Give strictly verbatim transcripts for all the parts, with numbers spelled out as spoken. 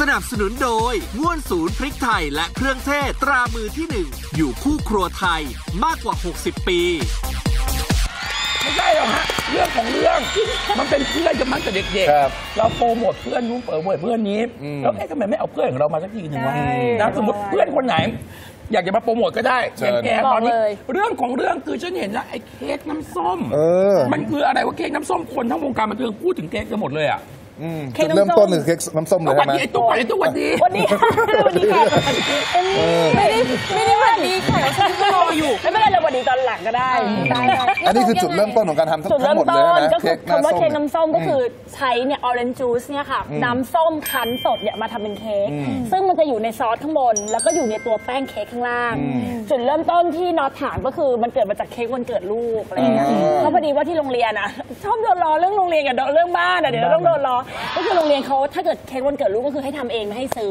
สนับสนุนโดยม่วนศูนย์พริกไทยและเครื่องเทศตรามือที่หนึ่งอยู่คู่ครัวไทยมากกว่าหกสิบปีไม่ใช่หรอกฮะเรื่องของเรื่องมันเป็นเพื่อนกันมาตั้งแต่เด็กๆเราโปรโมทเพื่อนนู้นเปิดโมทเพื่อนนี้แล้วเอ๊ะทำไมไม่เอาเพื่อนของเรามาสักทีหนึ่งวะนะสมมติเพื่อนคนไหนอยากจะมาโปรโมทก็ได้อย่างแกตอนนี้เรื่องของเรื่องคือฉันเห็นนะไอ้เค้กน้ำส้มมันคืออะไรวะเค้กน้ำส้มคนทั้งวงการบันเทิงพูดถึงเค้กกันหมดเลยอ่ะจุดเริ่มต้นคือเค้กน้ำส้มเลยใช่ไหมวันนี้วันนี้วันนี้วันนี้วันนี้ไม่ได้ไม่ได้วันนี้ค่ะฉันก็รออยู่ไม่เป็นไรเราวันนี้ตอนหลังก็ได้อันนี้คือจุดเริ่มต้นของการทำทั้งหมดเลยนะเค้กน้ำส้มคำว่าเค้กน้ำส้มก็คือใช้เนี่ยออเรนจ์จูสเนี่ยค่ะน้ำส้มคั้นสดเนี่ยมาทำเป็นเค้กซึ่งมันจะอยู่ในซอสข้างบนแล้วก็อยู่ในตัวแป้งเค้กข้างล่างจุดเริ่มต้นที่น็อตถามก็คือมันเกิดมาจากเค้กวันเกิดลูกอะไรอย่างเงี้ยเขาพอดีว่าที่โรงเรียนอ่ะชอบโดนล้อเรื่องโรงเรียนกับเรื่องบ้านอ่ะเดี๋ยวเราต้องโดนล้อก็คือโรงเรียนเขาถ้าเกิดเค้กวันเกิดลูกก็คือให้ทำเองไม่ให้ซื้อ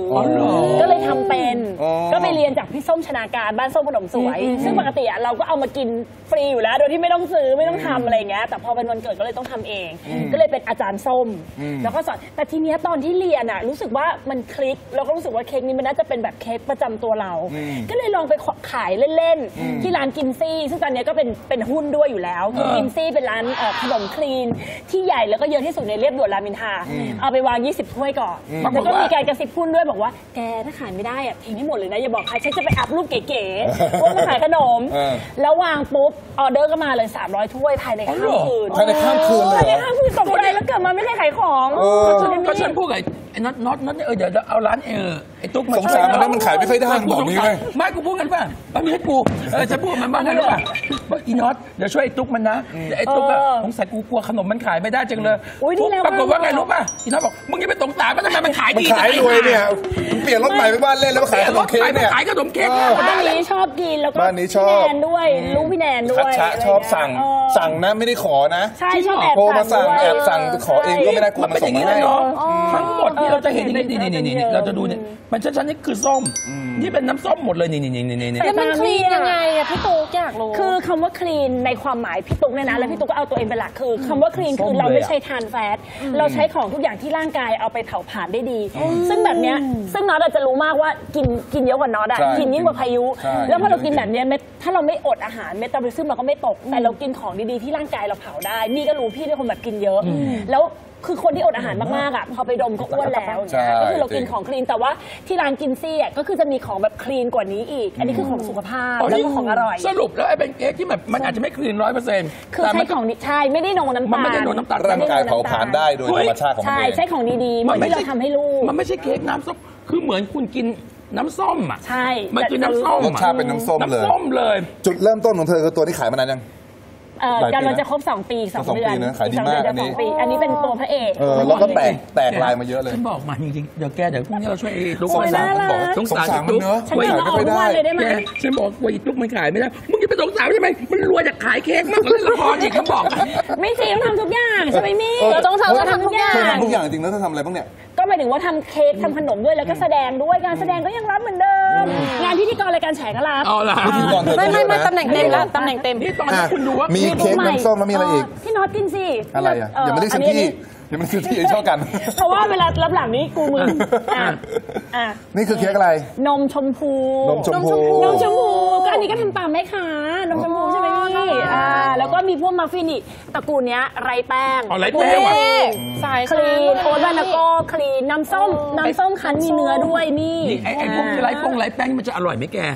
ก็เลยทำเป็นก็ไปเรียนจากพี่ส้มชนาการบ้านส้มขนมสวยซึ่งปกติเราก็เอามากินฟรีอยู่แล้วโดยที่ไม่ต้องซื้อไม่ต้องทำอะไรเงี้ยแต่พอเป็นวันเกิดก็เลยต้องทำเองก็เลยเป็นอาจารย์ส้มแล้วก็สอนแต่ทีเนี้ยตอนที่เรียนอ่ะรู้สึกว่ามันคลิกแล้วก็รู้สึกว่าเค้กนี้มันน่าจะเป็นแบบเค้กประจำตัวเราก็เลยลองไปขายเล่นๆที่ร้านกิมซี่ซึ่งตอนนี้ก็เป็นเป็นหุ้นด้วยอยู่แล้วกิมซี่เป็นร้านขนมคลีนที่ใหญ่แล้วก็เยอะที่สุดในเรียบด่วนรามอินทราเอาไปวางยี่สิบถ้วยก่อนแล้วก็มีการกระซิบพูดด้วยบอกว่าแกถ้าขายไม่ได้อะทิ้งให้หมดเลยนะอย่าบอกใครฉันจะไปอัพรูปเก๋ๆว่ามาขายขนมแล้ววางปุ๊บออเดอร์ก็มาเลยสามร้อยถ้วยภายในข้ามคืนภายในข้ามคืนเลยภายในข้ามคืนตกใจแล้วเกิดมาไม่ได้ขายของก็ฉันพูดไงไอ้น็อตน็อตน็อตเนี่ยเออเดี๋ยวเอาร้านเออไอ้ตุ๊กมาสงสารมันแล้วมันขายไม่ค่อยได้บอกนี้เลยไม่กูพูดกันป่ะมันมีให้กูเออจะพูดมันบ้างได้หรือเปล่าอีน็อตเดี๋ยวช่วยไอ้ตุ๊กมันนะไอ้ตุ๊กอะสงสัยกูกลัวขนมมันขายไม่ได้จังเลยปรากฏว่าไงรู้ป่ะอีน็อตบอกมึงยังไปตรงตามันทำไมมันขายดีขายรวยเนี่ยเปลี่ยนรถใหม่ไปบ้านเล่นแล้วขายขนมเค้กเนี่ยขายขนมเค้กบ้านนี้ชอบกินแล้วก็บ้านนี้ชอบแนนด้วยรู้พี่แนนด้วยชอบสั่งสั่งนะไม่ได้ขอนะใช่ชอบแอบสั่งแอบสั่งขอเองก็ไม่ได้กลัวมาส่งไม่ได้ทั้งหมดที่เราจะเห็นนี่นี่นี่นี่เราจะดูเนี่ยมันชั้นๆนี่คือส้มนี่เป็นน้ำส้มหมดเลยนี่นี่นี่นี่นี่แต่มันคลีนยังไงอะพี่ตุ๊กอยากรู้คือคำว่าคลีนในความหมายพี่ตุ๊กเนี่ยนะแล้วพี่ตุ๊กก็เอาตัวเองเป็นหลักคือคำว่าคลีนคือเราไม่ใช้ทานแฟตเราใช้ของทุกอย่างที่ร่างกายเอาไปเผาผลาญได้ดีซึ่งแบบเนี้ยซึ่งน็อตอาจจะรู้มากว่ากินกินเยอะกว่าน็อตอะกินยิ่งกว่าพายุแล้วพอเรากินแบบเนี้ยถ้าเราไม่อดอาหารเมตาบอลิซึมเราก็ไม่ตกแต่เรากินของดีๆที่ร่างกายเราเผาได้นี่ก็รู้พี่เป็นคนแบบกินเยอะแล้วคือคนที่อดอาหารมากๆอ่ะพอไปดมก็อ้วนแล้วก็คือเรากินของคลีนแต่ว่าที่ร้านกินซี่อ่ะก็คือจะมีของแบบคลีนกว่านี้อีกอันนี้คือของสุขภาพแล้วก็ของอร่อยสรุปแล้วไอ้เป็นเค้กที่แบบมันอาจจะไม่คลีนร้อยเปอร์เซ็นต์คือใช้ของดีใช่ไม่ได้โนน้ำตาลมันไม่ได้โนน้ำตาลร่างกายเผาผลาญได้โดยธรรมชาติของมันเองใช่ของดีๆเหมือนที่เราทำให้ลูกมันไม่ใช่เค้กน้ำส้มคือเหมือนคุณกินน้ำส้มอ่ะใช่มันคือน้ำส้มรสชาติเป็นน้ำส้มเลยน้ำส้มเลยจุดเริ่มต้นของเธอคือตัวนี้ขายมานานยังกำลังจะครบสองปีสองเดือนขายดีมากอันนี้อันนี้เป็นตัวพระเอกแล้วก็แตกแตกลายมาเยอะเลยฉันบอกมันจริงๆเดี๋ยวแกเดี๋ยวพรุ่งนี้เราช่วยลูกสงสารสงสารมันเนอะฉันบอกเอาทุกวันเลยได้ไหมฉันบอกว่าอีกลูกมันขายไม่ได้มึงจะไปสงสารได้ไหมมันรวยจากขายเค้กมากกว่าเล่นละครอีกฉันบอกไม่จริงต้องทำทุกอย่างใช่ไหมมี่เราต้องทำเราทำทุกอย่างทำทุกอย่างจริงแล้วเธอทำอะไรบ้างเนี่ยก็หมายถึงว่าทำเค้กทำขนมด้วยแล้วก็แสดงด้วยการแสดงก็ยังรับเหมือนเดิมงานพิธีกรรายการแฉก็รับไม่ไม่ไม่ตำแหน่งเต็มแล้วตำแหน่งเต็มที่ตอนนี้คุณดูว่ามีเค้กน้ำส้มแล้วมีอะไรอีกพี่น็อตกินสิอะไรอ่ะอย่ามาเรียกฉันพี่อย่ามาเรียกฉันพี่เองชอบกันเพราะว่าเวลารับหลังนี้กูมึงอ่ะอ่ะนี่คือเค้กอะไรนมชมพูนมชมพูนมชมพูก็อันนี้ก็ทำตามแม่ค้านมชมพูใช่ไหมพี่อ่าแล้วก็มีพวกมัฟฟินนี่ตระกูลเนี้ยไรแป้งไรแป้งสายคลีนโอ๊ตบานาโก้คลีนน้ำส้มน้ำส้มคั้นมีเนื้อด้วยนี่ไอ้พวกไรแป้งไรแป้งมันจะอร่อยไหมแก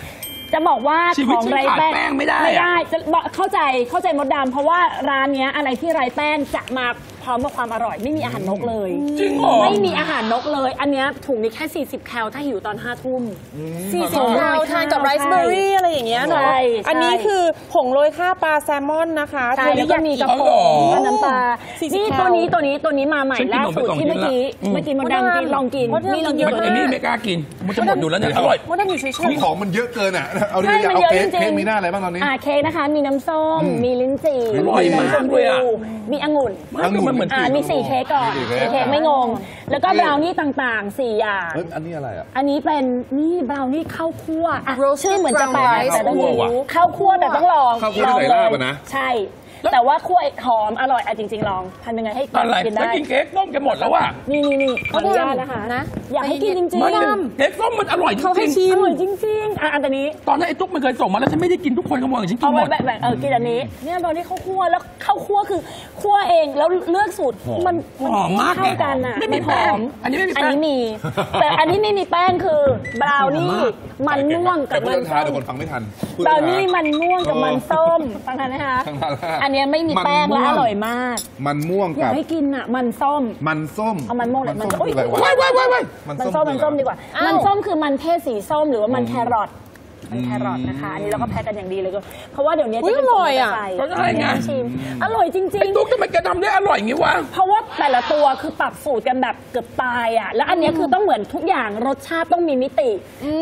จะบอกว่าของไร้แป้งไม่ได้ไม่ได้จะเข้าใจเข้าใจมดดำเพราะว่าร้านนี้อะไรที่ไร้แป้งจะมาพร้อมกับความอร่อยไม่มีอาหารนกเลยจริงเหรอไม่มีอาหารนกเลยอันนี้ถุงนี้แค่สี่สิบแคลถ้าหิวตอนห้าทุ่มสี่สิบแคลทานกับไรซ์เบอร์รี่อะไรอย่างเงี้ยเนาะอันนี้คือผงโรยข้าวปลาแซลมอนนะคะใช่แล้วก็มีกระป๋องน้ำปลานี่ตัวนี้ตัวนี้ตัวนี้มาใหม่ล่าสุดที่เมื่อกี้เมื่อกี้มดดำกินลองกินนี่ลองกินไอ้นี่ไม่กล้ากินมันจะหมดอยู่แล้วเนี่ยอร่อยมดดำอยู่เฉยๆของมันเยอะเกินอ่ะเอาดิเอาเค้กเค้กมีหน้าอะไรบ้างตอนนี้อ่าเค้กนะคะมีน้ำส้มมีลิ้นจี่อร่อยมากเลยอ่ะมีองุ่นอ่ามีสี่เค้กก่อนเค้กไม่งงแล้วก็บราวนี่ต่างๆสี่อย่างอันนี้อะไรอ่ะอันนี้เป็นนี่บราวนี่ข้าวคั่วอ่ะชื่อเหมือนจะแปลกแต่ต้องรู้ข้าวคั่วแต่ต้องลองข้าวคั่วใส่ลาบนะใช่ แต่ว่าคั่วเอกหอมอร่อยอ่ะจริงๆลองทำยังไงให้กินได้กินเค้กต้มกันหมดแล้วว่ะนี่นี่นี่ขออนุญาตนะคะนะอยากให้กินจริงๆน้ำเค้กต้มมันอร่อยจริงๆเขาให้ชิมอร่อยจริงๆอ่ะอันนี้ตอนนั้นไอ้ตุ๊กมันเคยส่งมาแล้วฉันไม่ได้กินทุกคนขโมยฉันกินหมดแบ่งๆเออกินอันนี้เนี่ยตอนที่เขาคั่วแล้วเข้าคั่วคือคั่วเองแล้วเลือกสูตรมันหอมมากเลยไม่มีหอมอันนี้ไม่มีอันนี้มีแต่อันนี้ไม่มีแป้งคือบราวนี่มันม่วงกับมันส้มคนฟังไม่ทันบราวนี่มันม่วงกับมันส้มฟังทันไหมคะอันนี้ไม่มีแป้งและอร่อยมากมันม่วงกับให้กินอ่ะมันส้มมันส้มเอามันม่วงเลยมันส้มคืออะไรวะว้ายว้ายว้ายมันส้มมันส้มดีกว่ามันส้มคือมันเทศสีส้มหรือว่ามันแครอทมันแครอทนะคะอันนี้เราก็แพ็กกันอย่างดีเลยก็เพราะว่าเดี๋ยวนี้จะเป็นตัวใส่ก็ได้ไงอร่อยจริงจริงตุ๊กทำไมแกทำได้อร่อยอย่างนี้วะเพราะว่าแต่ละตัวคือปรับสูตรกันแบบเกือบตายอ่ะแล้วอันนี้คือต้องเหมือนทุกอย่างรสชาติต้องมีมิติ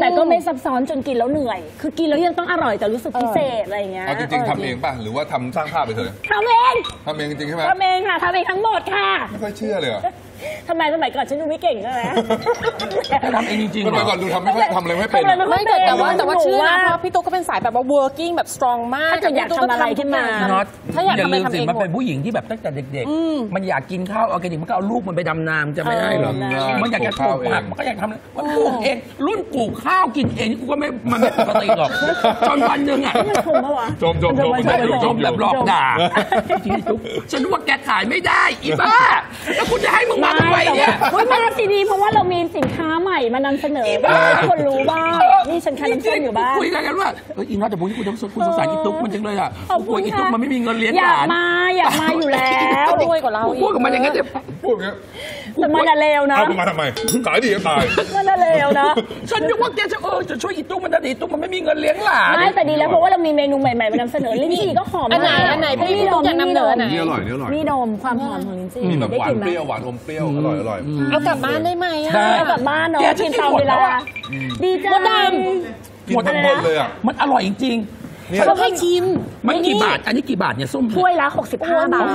แต่ก็ไม่ซับซ้อนจนกินแล้วเหนื่อยคือกินแล้วยังต้องอร่อยแต่รู้สึกพิเศษอะไรอย่างเงี้ยจริงๆทำเองป่ะหรือว่าทำสร้างภาพไปเถอะทำเองทำเองจริงใช่ไหมทำเองค่ะทำเองทั้งหมดค่ะไม่ค่อยเชื่อเลยทำไมสมัยก่อนฉันดูไม่เก่งใช่ไหมทำเองจริงๆสมัยก่อนดูทำไม่ค่อยทำอะไรไม่เป็นไม่เกิดแต่ว่าแต่ว่าชื่อนะพี่ตุ๊กก็เป็นสายแบบว่า working แบบ strong มากถ้าอยากทำอะไรขึ้นมาถ้าอยากทำอะไรทำเองมันเป็นผู้หญิงที่แบบตั้งแต่เด็กๆมันอยากกินข้าวออร์แกนิกมันก็เอาลูกมันไปดำนาจะไม่ได้หรอมันอยากจะปลูกผักมันก็อยากทำมันปลูกเองรุ่นปลูกข้าวกินเองกูก็ไม่มันไม่ปกติหรอกจนวันหนึ่งอ่ะจมจมจมไม่จมแบบหลอกด่าฉันว่าแกขายไม่ได้อีบ้าแล้วคุณจะให้มึงมาทำไมเนี่ยมาซีดีเพราะว่าเรามีสินค้าใหม่มานำเสนอให้คนรู้บ้างนี่ฉันขายน้ำส้มอยู่บ้างคุยกันว่าเอออีน้อยแต่พวกนี้คุณต้องคุณสงสารอีตุ๊กมันจังเลยอ่ะคุยอีตุ๊กมันไม่มีเงินเลี้ยงหลานอยากมาอยากมาอยู่แล้วด้วยกว่าเราพูดกับมันอย่างนั้นจะพูดอย่างนี้แต่มันจะเลวนะเอามาทำไมขายดีก็ตายมันจะเลวนะฉันนึกว่าแกจะเออจะช่วยอีตุ๊กมันดีตุ๊กมันไม่มีเงินเลี้ยงหลานไม่แต่ดีแล้วเพราะว่าเรามีเมนูใหม่ๆมานำเสนอลิ้นจี่ก็หอมอันไหนอันไหนพี่นมนำเสนอไหนนี่อร่อยนี่อร่อยนี่นมความหอมของลิ้นจี่ได้กลิ่นเปรี้ยวหวานอมเปรี้ยวอร่อยอร่อยเอากลับบ้านได้ไหมเอากลับบ้านเนาะกินตามเวลาดีจังหมดเลยอ่ะมันอร่อยจริงๆเขาให้ชิมมันกี่บาทอันนี้กี่บาทเนี่ยส้มถ้วยละหกสิบห้าบาท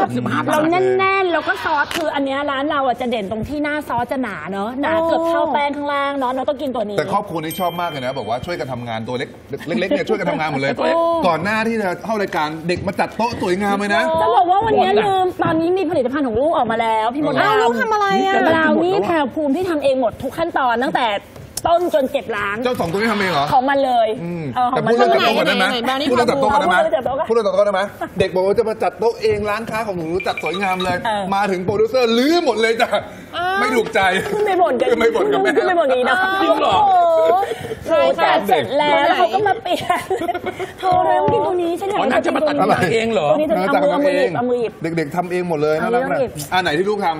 เราแน่นๆแล้วก็ซอสคืออันนี้ร้านเราอ่ะจะเด่นตรงที่หน้าซอสจะหนาเนาะหนาเกือบเท่าแป้งข้างล่างเนาะเราต้องกินตัวนี้แต่ครอบครัวนี่ชอบมากเลยนะบอกว่าช่วยกันทำงานตัวเล็กเล็กๆเนี่ยช่วยกันทำงานหมดเลยก่อนหน้าที่จะเข้ารายการเด็กมาจัดโต๊ะสวยงามเลยนะจะบอกว่าวันนี้ลืมตอนนี้มีผลิตภัณฑ์ของลูกออกมาแล้วพี่มดดำลูกทำอะไรอ่ะเรานี่แถวภูมิที่ทำเองหมดทุกขั้นตอนตั้งแต่ต้นจนเก็บล้างเจ้าสองตัวนี้ทำเองเหรอของมันเลยแต่พูดเรื่องจัดโต๊ะกันได้ไหมพูดเรื่องจัดโต๊ะกันได้ไหมพูดเรื่องจัดโต๊ะได้ไหมเด็กบอกว่าจะมาจัดโต๊ะเองร้านค้าของหนูจัดสวยงามเลยมาถึงโปรดิวเซอร์ลื้อหมดเลยจ้ะไม่ถูกใจขึ้นไปบ่นกันขึ้นไปบ่นกันขึ้นไปบ่นนี้นะจริงเหรอโอ้จัดเสร็จแล้วแล้วเขาก็มาเปลี่ยนเธอเลยต้องกินตัวนี้ฉันอยากน่าจะมาตัดเองเหรอตัวนี้จะทำเอามือหยิบเอามือหยิบเด็กๆทำเองหมดเลยน่ารักนะอันไหนที่ลูกทำ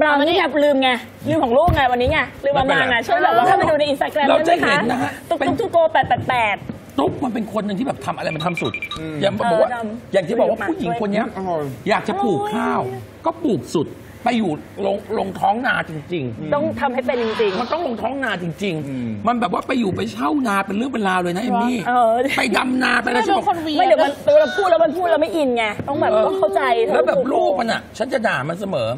บราวนี่แบบลืมไงลืมของลูกไงวันนี้ไงลืมมามาไงช่วยแบบว่าเข้าไปดูในอินสตาแกรมได้ไหมคะตุ๊กตุ๊กโกแปดแปดแปดตุ๊กมันเป็นคนหนึ่งที่แบบทำอะไรมันทำสุดอย่างบอกว่าอย่างที่บอกว่าผู้หญิงคนนี้อยากจะปลูกข้าวก็ปลูกสุดไปอยู่ลงลงท้องนาจริงๆต้องทำให้เป็นจริงๆมันต้องลงท้องนาจริงๆมันแบบว่าไปอยู่ไปเช่านาเป็นเรื่องเป็นราวเลยนะเอมมี่ไปดำนาไปแล้วใช่ไหมไม่เดี๋ยวมันเราพูดแล้วมันพูดแล้วไม่อินไงต้องแบบต้องเข้าใจแล้วแบบลูกมันอ่ะฉันจะด่ามันเสมอ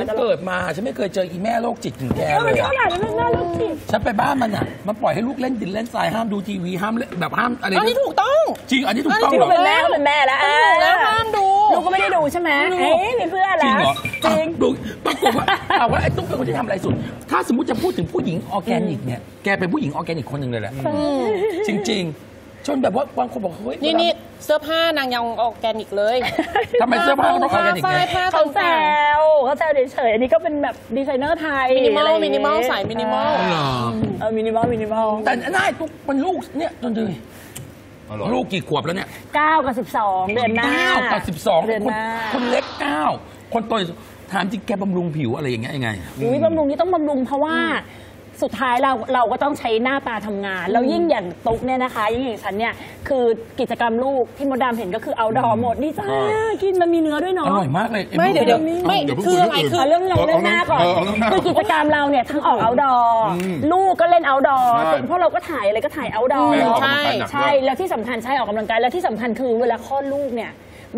ฉันเกิดมาฉันไม่เคยเจออีแม่โรคจิตถึงแกเลยฉันไปบ้านมันอ่ะมันปล่อยให้ลูกเล่นดินเล่นทรายห้ามดูทีวีห้ามแบบห้ามอะไรอันนี้ถูกต้องจริงอันนี้ถูกต้องเหรอเป็นแม่เป็นแม่แล้วห้ามดูลูกก็ไม่ได้ดูใช่ไหมเอ๊ะมีเพื่อนแล้วจริงดูปรากฏว่าเอาว่าไอ้ตุ๊กเป็นคนที่ทำอะไรสุดถ้าสมมติจะพูดถึงผู้หญิงออร์แกนิกเนี่ยแกเป็นผู้หญิงออร์แกนิกคนหนึ่งเลยแหละจริงๆจนแบบว่าบางคนบอกเฮ้ยนี่นี่เสื้อผ้านางยังออร์แกนิกเลยทำไมเสื้อผ้าต้องออร์แกนิกเนี่ยเขาแซวเขาแซวเฉยๆอันนี้ก็เป็นแบบดีไซเนอร์ไทยมินิมอลมินิมอลสายมินิมอลเออมินิมอลมินิมอลแต่หน้าตุ๊กเป็นลูกเนี่ยจนถึงลูกกี่ขวบแล้วเนี่ยเก้ากับสิบสองเดือนหน้าเก้ากับสิบสองเดือนหน้าคนเล็กเก้าคนโตถามจริงแกบำรุงผิวอะไรอย่างเงี้ยยังไงอุ้ยบำรุงนี่ต้องบำรุงเพราะว่าสุดท้ายเราเราก็ต้องใช้หน้าตาทำงานแล้วยิ่งอย่างตุ๊กเนี่ยนะคะยิ่งอย่างฉันเนี่ยคือกิจกรรมลูกที่มดดำเห็นก็คือเอาดอหมดนี่จ้ากินมันมีเนื้อด้วยเนาะอร่อยมากเลยไม่เดี๋ยวเดี๋ยวไม่คืออะไรคือเรื่องเราเรื่องหน้าก่อนคือกิจกรรมเราเนี่ยทั้งออกเอาดอลูกก็เล่นเอาดอเพราะเราก็ถ่ายอะไรก็ถ่ายเอาดอใช่ใช่แล้วที่สำคัญใช่ออกกำลังกายแล้วที่สำคัญคือเวลาคลอดลูกเนี่ย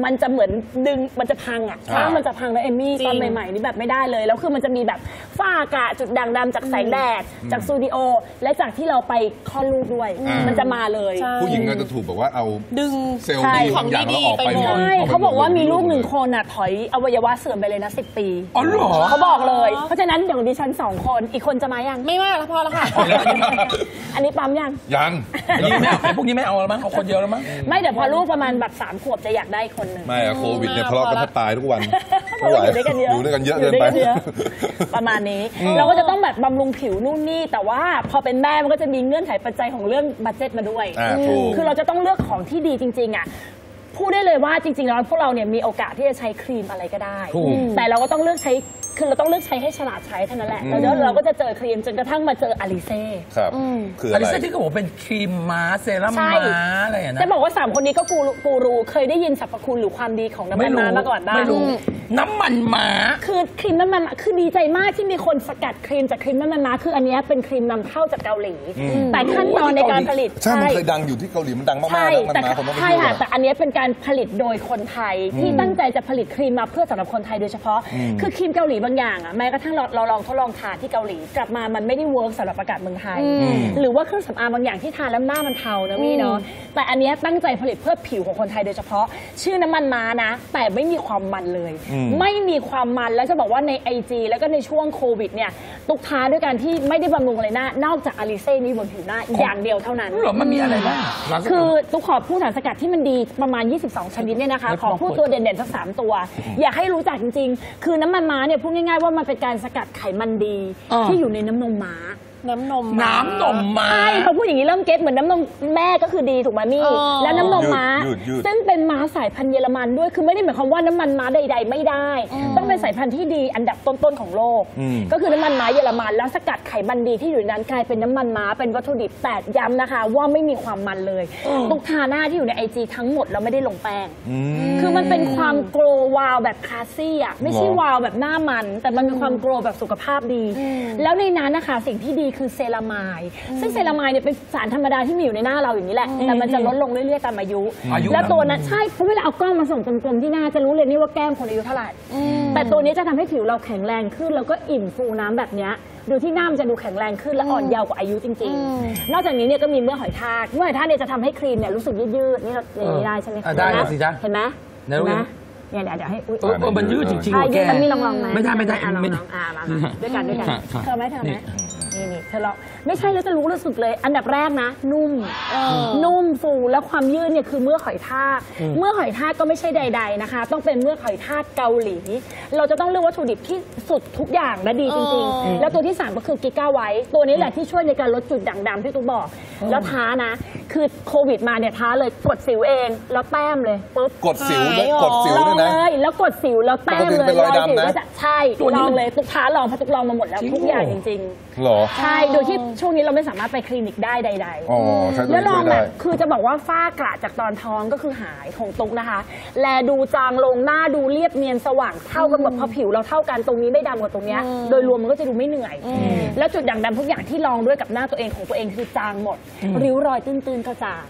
มันจะเหมือนดึงมันจะพังอ่ะฟ้ามันจะพังแล้วเอมมี่ตอนใหม่ๆนี่แบบไม่ได้เลยแล้วคือมันจะมีแบบฝ้าอากาศจุดด่างดำจากแสงแดดจากสตูดิโอและจากที่เราไปคลอดลูกด้วยมันจะมาเลยผู้หญิงก็จะถูกแบบว่าเอาดึงเซลล์ดีของอย่างเราออกไปหมดเขาบอกว่ามีลูกหนึ่งคนอ่ะถอยอวัยวะเสื่อมไปเลยนะสิบปีอ๋อเหรอเขาบอกเลยเพราะฉะนั้นเดี๋ยวดิฉันสองคนอีกคนจะมายังไม่ว่าแล้วพอแล้วค่ะอันนี้ปั๊มยังยังพวกนี้ไม่เอาแล้วมั้งเอาคนเดียวแล้วมั้งไม่เดี๋ยวพอลูกประมาณแบบสามขวบจะอยากได้คนหนึ่งไม่อะโควิดเนี่ยทะเลาะกันแทบตายทุกวันอยู่ด้วยกันเยอะอยู่ด้วยกันเยอะเกินไปประมาณนี้เราก็จะต้องแบบบำรุงผิวนู่นนี่แต่ว่าพอเป็นแม่มันก็จะมีเงื่อนไขปัจจัยของเรื่องบัดเจ็ตมาด้วยคือเราจะต้องเลือกของที่ดีจริงๆอ่ะพูดได้เลยว่าจริงๆแล้วพวกเราเนี่ยมีโอกาสที่จะใช้ครีมอะไรก็ได้แต่เราก็ต้องเลือกใช้คือเราต้องเลือกใช้ให้ฉลาดใช้เท่านั้นแหละแล้วเดี๋ยวเราก็จะเจอครีมจนกระทั่งมาเจออาริเซ่ครับคืออาริเซ่ที่เขาบอกเป็นครีมม้าเซรั่มม้าอะไรอย่างเงี้ยนะจะบอกว่าสามคนนี้ก็กูรูเคยได้ยินสรรพคุณหรือความดีของน้ำมันม้ามาก่อนบ้างไม่รู้น้ำมันม้าคือครีมน้ำมันคือดีใจมากที่มีคนสกัดครีมจากครีมน้ำมันม้าคืออันนี้เป็นครีมนำเข้าจากเกาหลีแต่ขั้นตอนในการผลิตใช่มันเคยดังอยู่ที่เกาหลีมันดังมากใช่แต่ใช่ค่ะแต่อันนี้เป็นการผลิตโดยคนไทยที่ตั้งใจจะผลิตครีมมาเพื่อสำหรับคนไทยโดยเฉพาะคือครีมเกาหลีบางอย่างอ่ะแม้กระทั่งเราลองทดลองทานที่เกาหลีกลับมามันไม่ได้เวิร์กสำหรับอากาศเมืองไทยหรือว่าเครื่องสำอางบางอย่างที่ทานแล้วหน้ามันเทานะพี่เนาะแต่อันนี้ตั้งใจผลิตเพื่อผิวของคนไทยโดยเฉพาะชื่อน้ำมันม้านะแต่ไม่มีความมันเลยไม่มีความมันแล้วจะบอกว่าใน ไอ จี แล้วก็ในช่วงโควิดเนี่ยตุกท้าด้วยการที่ไม่ได้บำรุงอะไรหน้านอกจากอาริเซ่นี้บนผิวหน้าอย่างเดียวเท่านั้นหรอมันมีอะไรบ้างคือตุกขอพูดสารสกัดที่มันดีประมาณยี่สิบสองชนิดเนี่ยนะคะขอพูดตัวเด่นๆสักสามตัวอยากให้รู้จักจริงๆคือน้ำมันม้าเนี่ยพูดง่ายๆว่ามันเป็นการสกัดไขมันดีที่อยู่ในน้ำนมม้าน้ำนมน้ำนมม้าใช่เขาพูดอย่างนี้เริ่มเก็ตเหมือนน้ำนมแม่ก็คือดีถูกไหมมี่แล้วน้ำนมม้าซึ่งเป็นม้าสายพันธุ์เยอรมันด้วยคือไม่ได้หมายความว่าน้ำมันม้าใดๆไม่ได้ต้องเป็นสายพันธุ์ที่ดีอันดับต้นๆของโลกก็คือน้ำมันม้าเยอรมันแล้วสกัดไขมันดีที่อยู่นั้นกลายเป็นน้ำมันม้าเป็นวัตถุดิบแต่ย้ำนะคะว่าไม่มีความมันเลยตรงทาหน้าที่อยู่ใน ไอ จี ทั้งหมดเราไม่ได้ลงแป้งคือมันเป็นความโกลว์วาวแบบคลาสซี่อ่ะไม่ใช่วาวแบบหน้ามันแต่มันเป็นความโกลว์แบบสุขภาพดีแล้วในนั้นนะคะสิ่งที่ดีคือเซรามายซึ่งเซรามายเนี่ยเป็นสารธรรมดาที่มีอยู่ในหน้าเราอย่างนี้แหละแต่มันจะลดลงเรื่อยๆตามอายุแล้วตัวนั้นใช่เพราะเวลาเอากล้องมาส่องกลมๆที่หน้าจะรู้เลยนี่ว่าแก้มคนอายุเท่าไหร่แต่ตัวนี้จะทำให้ผิวเราแข็งแรงขึ้นแล้วก็อิ่มฟูน้ำแบบเนี้ยดูที่หน้ามันจะดูแข็งแรงขึ้นและอ่อนเยาว์กว่าอายุจริงๆนอกจากนี้เนี่ยก็มีเมื่อหอยทากเมื่อหอยทากเนี่ยจะทำให้ครีมเนี่ยรู้สึกยืดๆนี่นี่ได้ใช่ไหมได้สิจ๊ะเห็นไหมเห็นไหมเนี่ยเดี๋ยวให้อุ้ยมันยืดจริงๆแกมันมีลองๆไหมไม่ได้ไม่ได้ไม่ได้ด้วยกันด้วยกันเธอไหมเธอไหมนี่นี่เธอเราไม่ใช่แล้วจะรู้รู้สึกเลยอันดับแรกนะนุ่มนุ่มฟูแล้วความยืดเนี่ยคือเมื่อหอยทากเมื่อหอยทากก็ไม่ใช่ใดๆนะคะต้องเป็นเมื่อหอยทากเกาหลีเราจะต้องเลือกวัตถุดิบที่สุดทุกอย่างและดีจริงๆแล้วตัวที่สามก็คือกิก้าไวท์ตัวนี้แหละที่ช่วยในการลดจุดด่างดำที่ตุ๊กบอกแล้วท้านะคือโควิดมาเนี่ยท้าเลยกดสิวเองแล้วแต้มเลยปุ๊บกดสิวแล้วกดสิวด้วยนะแล้วกดสิวแล้วแต้มเลยรอยสิวก็จะใช่ลองเลยตุ๊กท้าลองเพราะตุ๊กลองมาหมดแล้วทุกอย่างจริงๆหรอใช่โดยที่ช่วงนี้เราไม่สามารถไปคลินิกได้ใดๆแล้วลองแบบคือจะบอกว่าฝ้ากระจากตอนท้องก็คือหายของตุ๊กนะคะแลดูจางลงหน้าดูเรียบเนียนสว่างเท่ากันหมดเพราะผิวเราเท่ากันตรงนี้ไม่ดำกว่าตรงนี้โดยรวมมันก็จะดูไม่เหนื่อยแล้วจุดด่างดำทุกอย่างที่ลองด้วยกับหน้าตัวเองของตัวเองคือจางหมดริ้วรอยตื้นๆก็จาง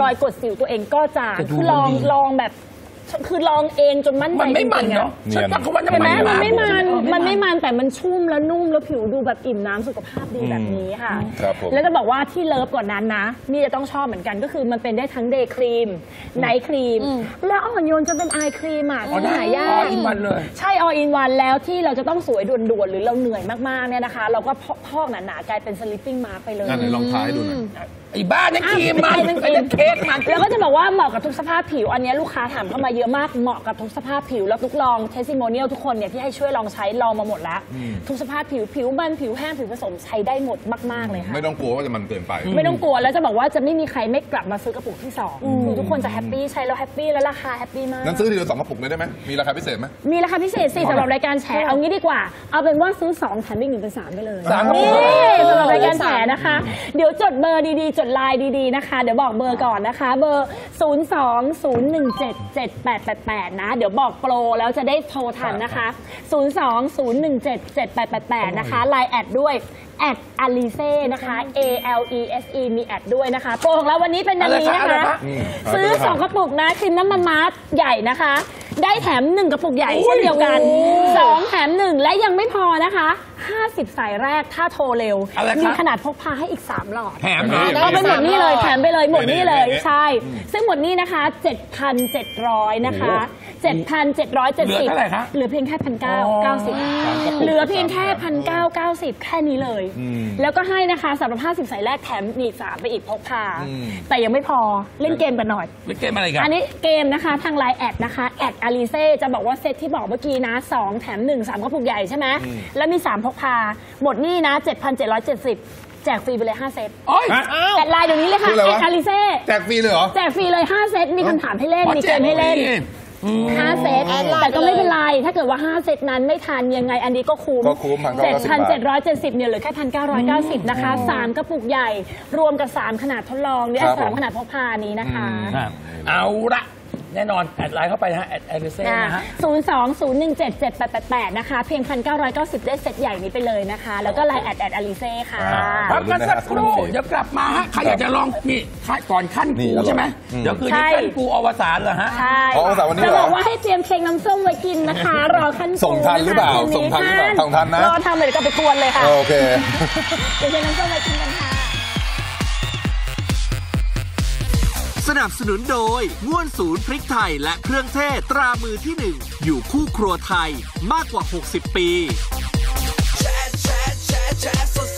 รอยกดสิวตัวเองก็จางคือลองลองแบบคือลองเองจนมั่นใจจริงๆนะฉันจำเขาว่าจะมันมันไม่มันมันไม่มันแต่มันชุ่มแล้วนุ่มแล้วผิวดูแบบอิ่มน้ำสุขภาพดีแบบนี้ค่ะแล้วจะบอกว่าที่เลิฟก่อนนั้นนะนี่จะต้องชอบเหมือนกันก็คือมันเป็นได้ทั้งเดย์ครีมไนท์ครีมแล้วอ่อนโยนจนเป็นไอครีมอ่ะหายากออลอินวันเลยใช่ออลอินวันแล้วที่เราจะต้องสวยด่วนๆหรือเราเหนื่อยมากๆเนี่ยนะคะเราก็พอกหนาๆกลายเป็นสลิปปิ้งมาไปเลยลองทาให้ดูหน่อยไอ้บ้าเนี่ยครีมมันเป็นเค้กมันแล้วก็จะบอกว่าเหมาะกับทุกสภาพผิวอันนี้ลูกค้าถามเข้ามาเยอะมากเหมาะกับทุกสภาพผิวแล้วทุกลองเทสติโมเนียลทุกคนเนี่ยที่ให้ช่วยลองใช้ลองมาหมดแล้วทุกสภาพผิวผิวมันผิวแห้งผิวผสมใช้ได้หมดมากๆเลยค่ะไม่ต้องกลัวว่าจะมันเกินไปไม่ต้องกลัวแล้วจะบอกว่าจะไม่มีใครไม่กลับมาซื้อกระปุกที่สองคือทุกคนจะแฮปปี้ใช้แล้วแฮปปี้แล้วราคาแฮปปี้มากงั้นซื้อทีเดียวสองกระปุกเลยได้ไหมมีราคาพิเศษไหมมีราคาพิเศษสิสำหรับรายการแฉเอางี้ดีกว่าเอาเป็นว่าซื้อสองแถมอีกหนึ่งเป็นสามไปเลยนี่สำหรับรายการแฉนะคะเดี๋ยวจดเบอร์ดีๆ จดไลน์ดีๆนะคะเดี๋ยวบอกเบอร์ก่อนนะคะเบอร์ ศูนย์ สอง ศูนย์ หนึ่ง เจ็ด เจ็ด แปด แปด แปด นะเดี๋ยวบอกโปรแล้วจะได้โทรทันนะคะ ศูนย์ สอง ศูนย์ หนึ่ง เจ็ด เจ็ด แปด แปด แปด นะคะไลน์แอดด้วยแอดอลิเซ่นะคะ A L E S E มีแอดด้วยนะคะโปรของเราวันนี้เป็นดังนี้นะคะซื้อสองกระปุกนะครีมน้ำมันมาสก์ใหญ่นะคะได้แถมหนึ่งกระปุกใหญ่เช่นเดียวกันสองแถมหนึ่งและยังไม่พอนะคะห้าสิบสายแรกถ้าโทรเร็วมีขนาดพกพาให้อีกสามหลอดแถมเอาไปหมดนี่เลยแถมไปเลยหมดนี่เลยใช่ซึ่งหมดนี่นะคะ เจ็ดพันเจ็ดร้อย นะคะ เจ็ดพันเจ็ดร้อยเจ็ดสิบ เหลือเพียงแค่ หนึ่งพันเก้าร้อยเก้าสิบ เหลือเพียงแค่ หนึ่งพันเก้าร้อยเก้าสิบ แค่นี้เลยแล้วก็ให้นะคะสำหรับห้าสิบสายแรกแถมอีกสามไปอีกพกพาแต่ยังไม่พอเล่นเกมกันหน่อยเล่นเกมอะไรกันอันนี้เกมนะคะทางไลน์แอดนะคะแอดอลิเซ่จะบอกว่าเซตที่บอกเมื่อกี้นะสองแถมหนึ่ง สามกระปุกใหญ่ใช่ไหมแล้วมีสามพกพาหมดนี่นะ เจ็ดพันเจ็ดร้อยเจ็ดสิบแจกฟรีไปเลยห้าเซตแอดไลน์เดี๋ยวนี้เลยค่ะแอดอลิเซ่แจกฟรีเลยเหรอแจกฟรีเลยห้าเซตมีคำถามให้เล่นมีเกมให้เล่นห้าเซตแต่ก็ไม่เป็นไรถ้าเกิดว่าห้าเซตนั้นไม่ทันยังไงอันนี้ก็คุ้ม เจ็ดพันเจ็ดร้อยเจ็ดสิบ เนี่ยเหลือแค่ หนึ่งพันเก้าร้อยเก้าสิบ นะคะสามกระปุกใหญ่รวมกับสามขนาดทดลองเนี่ยสามขนาดพกพานี้นะคะเอาละแน่นอนแอดไลน์เข้าไปนะฮะแอดอลิเซ่นะฮะ ศูนย์ สอง ศูนย์ หนึ่ง เจ็ด เจ็ด แปด แปด แปด นะคะเพียง หนึ่งพันเก้าร้อยเก้าสิบ ได้เซตใหญ่นี้ไปเลยนะคะแล้วก็ไลน์แอดแอดอลิเซ่ค่ะพักกันสักครู่เดี๋ยวกลับมาฮะใครอยากจะลองนี่ก่อนขั้นกูใช่ไหมเดี๋ยวคืนนี้ขั้นกูอวสานเหรอฮะใช่จะบอกว่าให้เตรียมเค้กน้ำส้มไว้กินนะคะรอขั้นกูส่งทันหรือเปล่าส่งทันหรือเปล่าส่งทันนะรอทำเลยก็ไปกวนเลยค่ะโอเคเตรียมน้ำส้มไว้กินกันค่ะสนับสนุนโดยม่วนศูนย์พริกไทยและเครื่องเทศตรามือที่หนึ่งอยู่คู่ครัวไทยมากกว่าหกสิบปี